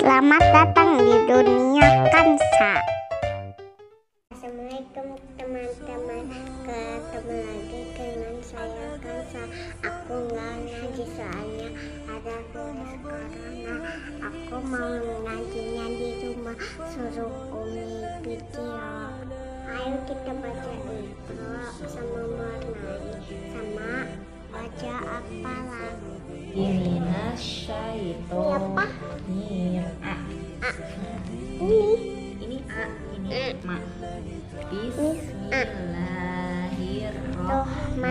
Selamat datang di dunia kansa. Assalamualaikum teman-teman, ketemu lagi dengan saya Kansa. Aku nggak ngaji soalnya ada virus corona. Aku mau ngajinya di rumah, suruh Umi video. Ayo kita baca Iqra sama Marnai sama baca apa lagi? Bismillahirrahmanirrahim. Bismillahirrahmanirrahim.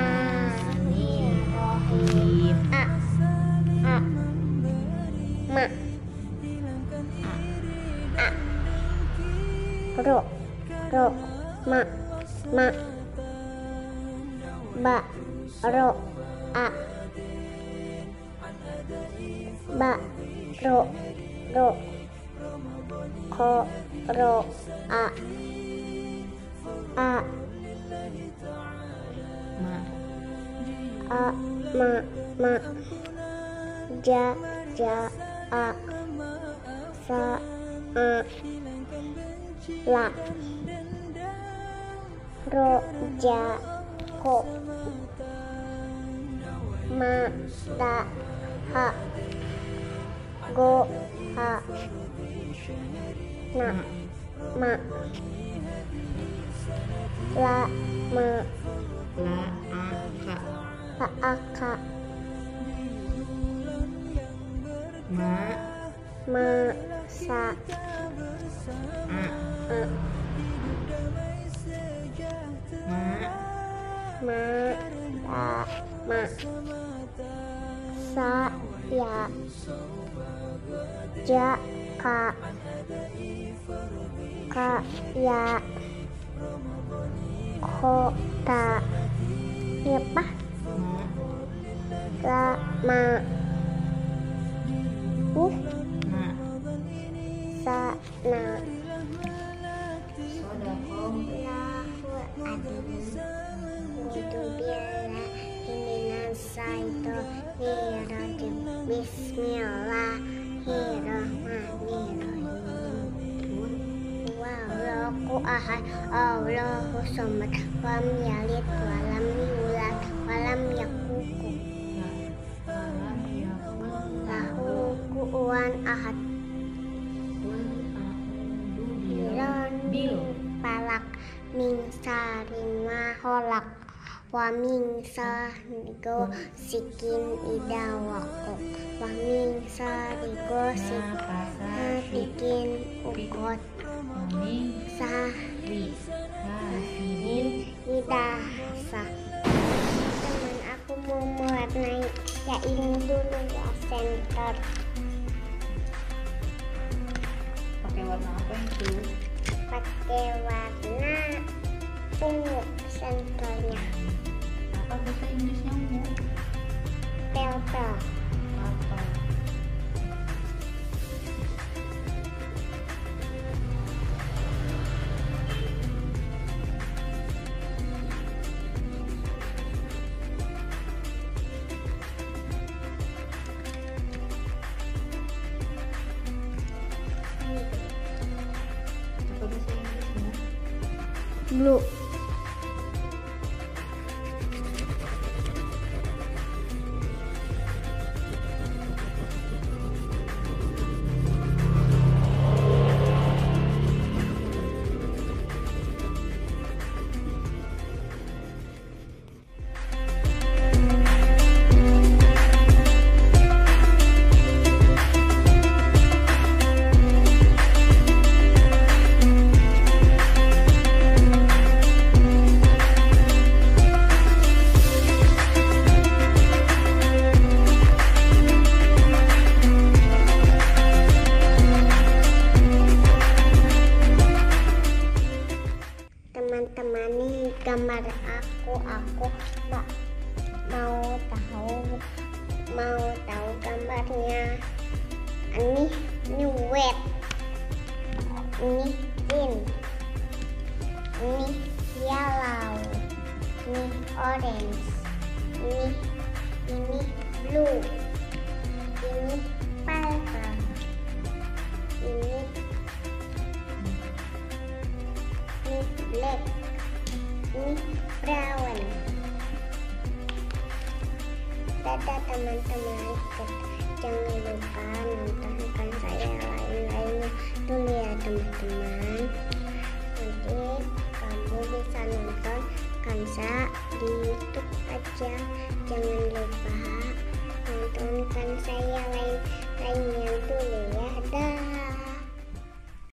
Lam yalid wa lam yulad wa lam yakun lahu kufuwan ahad. Falaq min syarri ma khalaq wa min syarri ghasiqin idza waqab wa min syarri ghasiqin uqad sahri hasilin idasa. Teman aku mau mewarnai, ya ini dulu ya, center. Pakai warna apa itu? Pakai warna ungu senternya. Apa bahasa Inggrisnya ungu? Purple. Blue. Aku mau tahu gambarnya. Ini web, ini pink, ini yellow, ini orange, ini blue, ini purple, brown. Dada teman-teman jangan lupa nontonkan saya lain-lainnya dulu ya teman-teman. Nanti kamu bisa nonton Kansa di YouTube aja. Jangan lupa nontonkan saya lain-lainnya dulu ya. Dah.